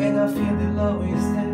And I feel the love is there.